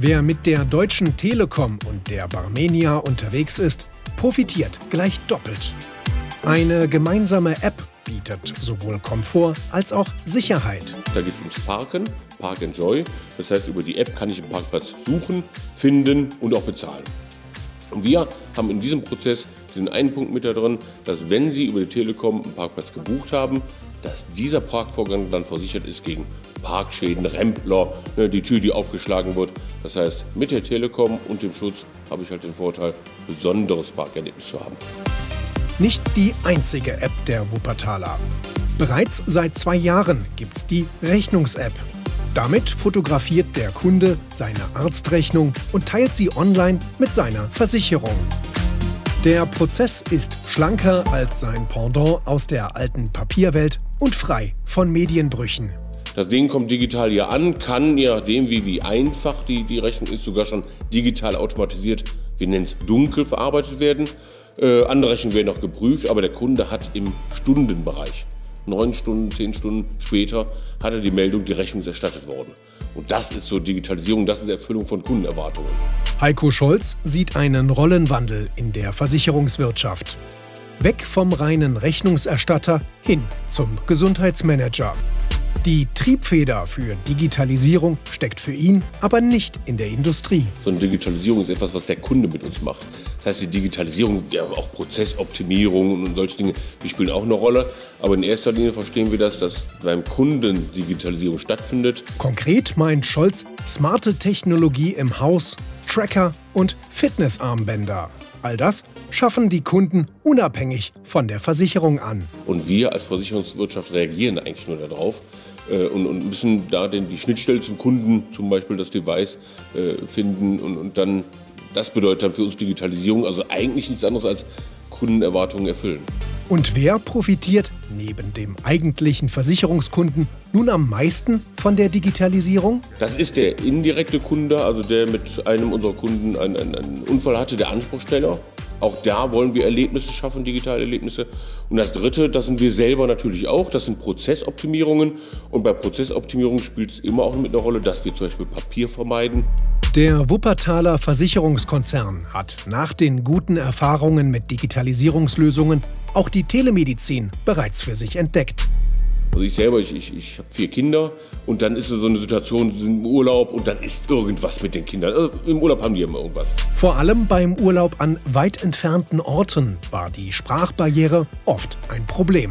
Wer mit der Deutschen Telekom und der Barmenia unterwegs ist, profitiert gleich doppelt. Eine gemeinsame App bietet sowohl Komfort als auch Sicherheit. Da geht es ums Parken, Park and Joy. Das heißt, über die App kann ich einen Parkplatz suchen, finden und auch bezahlen. Und wir haben in diesem Prozess diesen einen Punkt mit da drin, dass wenn Sie über die Telekom einen Parkplatz gebucht haben, dass dieser Parkvorgang dann versichert ist gegen Parkschäden, Rempler, die Tür, die aufgeschlagen wird. Das heißt, mit der Telekom und dem Schutz habe ich halt den Vorteil, ein besonderes Parkerlebnis zu haben. Nicht die einzige App der Wuppertaler. Bereits seit 2 Jahren gibt es die Rechnungs-App. Damit fotografiert der Kunde seine Arztrechnung und teilt sie online mit seiner Versicherung. Der Prozess ist schlanker als sein Pendant aus der alten Papierwelt und frei von Medienbrüchen. Das Ding kommt digital hier an, kann, je nachdem wie einfach die Rechnung ist, sogar schon digital automatisiert, wir nennen es dunkel, verarbeitet werden. Andere Rechnungen werden noch geprüft, aber der Kunde hat im Stundenbereich, 9 Stunden, 10 Stunden später, hat er die Meldung, die Rechnung ist erstattet worden. Und das ist so Digitalisierung, das ist Erfüllung von Kundenerwartungen. Heiko Scholz sieht einen Rollenwandel in der Versicherungswirtschaft. Weg vom reinen Rechnungserstatter hin zum Gesundheitsmanager. Die Triebfeder für Digitalisierung steckt für ihn aber nicht in der Industrie. So eine Digitalisierung ist etwas, was der Kunde mit uns macht. Das heißt, die Digitalisierung, ja, auch Prozessoptimierung und solche Dinge, die spielen auch eine Rolle. Aber in erster Linie verstehen wir das, dass beim Kunden Digitalisierung stattfindet. Konkret meint Scholz smarte Technologie im Haus, Tracker und Fitnessarmbänder. All das schaffen die Kunden unabhängig von der Versicherung an. Und wir als Versicherungswirtschaft reagieren eigentlich nur darauf und müssen da die Schnittstelle zum Kunden, zum Beispiel das Device, finden. Und dann, das bedeutet dann für uns Digitalisierung, also eigentlich nichts anderes als Kundenerwartungen erfüllen. Und wer profitiert neben dem eigentlichen Versicherungskunden nun am meisten von der Digitalisierung? Das ist der indirekte Kunde, also der mit einem unserer Kunden einen Unfall hatte, der Anspruchsteller. Auch da wollen wir Erlebnisse schaffen, digitale Erlebnisse. Und das Dritte, das sind wir selber natürlich auch, das sind Prozessoptimierungen. Und bei Prozessoptimierung spielt es immer auch mit einer Rolle, dass wir zum Beispiel Papier vermeiden. Der Wuppertaler Versicherungskonzern hat nach den guten Erfahrungen mit Digitalisierungslösungen auch die Telemedizin bereits für sich entdeckt. Also ich selber, ich habe 4 Kinder und dann ist so eine Situation im Urlaub und dann ist irgendwas mit den Kindern. Also im Urlaub haben die immer irgendwas. Vor allem beim Urlaub an weit entfernten Orten war die Sprachbarriere oft ein Problem.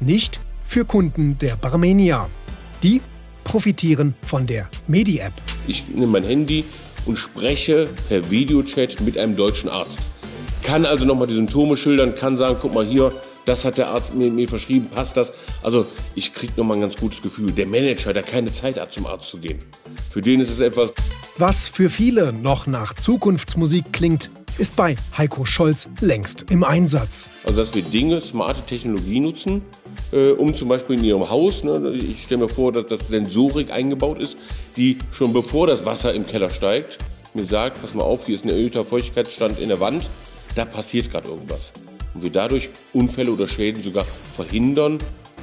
Nicht für Kunden der Barmenia. Die profitieren von der Medi-App. Ich nehme mein Handy und spreche per Videochat mit einem deutschen Arzt. Kann also nochmal die Symptome schildern, kann sagen, guck mal hier, das hat der Arzt mir verschrieben, passt das? Also ich kriege nochmal ein ganz gutes Gefühl. Der Manager, der keine Zeit hat, zum Arzt zu gehen, für den ist es etwas. Was für viele noch nach Zukunftsmusik klingt, ist bei Heiko Scholz längst im Einsatz. Also dass wir Dinge, smarte Technologie nutzen, um zum Beispiel in Ihrem Haus, ich stelle mir vor, dass Sensorik eingebaut ist, die schon bevor das Wasser im Keller steigt, mir sagt, pass mal auf, hier ist ein erhöhter Feuchtigkeitsstand in der Wand, da passiert gerade irgendwas. Und wir dadurch Unfälle oder Schäden sogar verhindern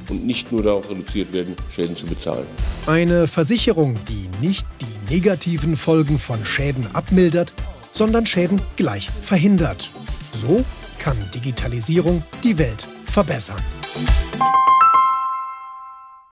und nicht nur darauf reduziert werden, Schäden zu bezahlen. Eine Versicherung, die nicht die negativen Folgen von Schäden abmildert, sondern Schäden gleich verhindert. So kann Digitalisierung die Welt verbessern.